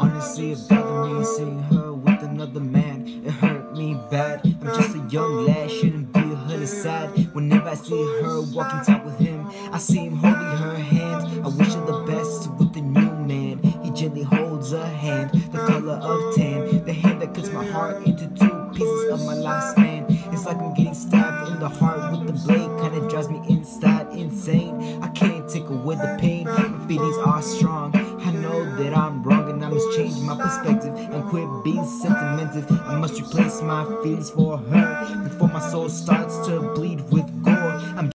Honestly, if that were me, seeing her with another man, it hurt me bad. I'm just a young lad, shouldn't be a hood aside. Whenever I see her walking top with him, I see him holding her hand. I wish her the best with the new man. He gently holds her hand, the color of tan, the hand that cuts my heart into two pieces of my lifespan. It's like I'm getting stabbed in the heart with the blade, kinda drives me inside insane. I can't take away the pain, my feelings are strong. I know that I'm wrong and I must change my perspective and quit being sentimental. I must replace my feelings for her.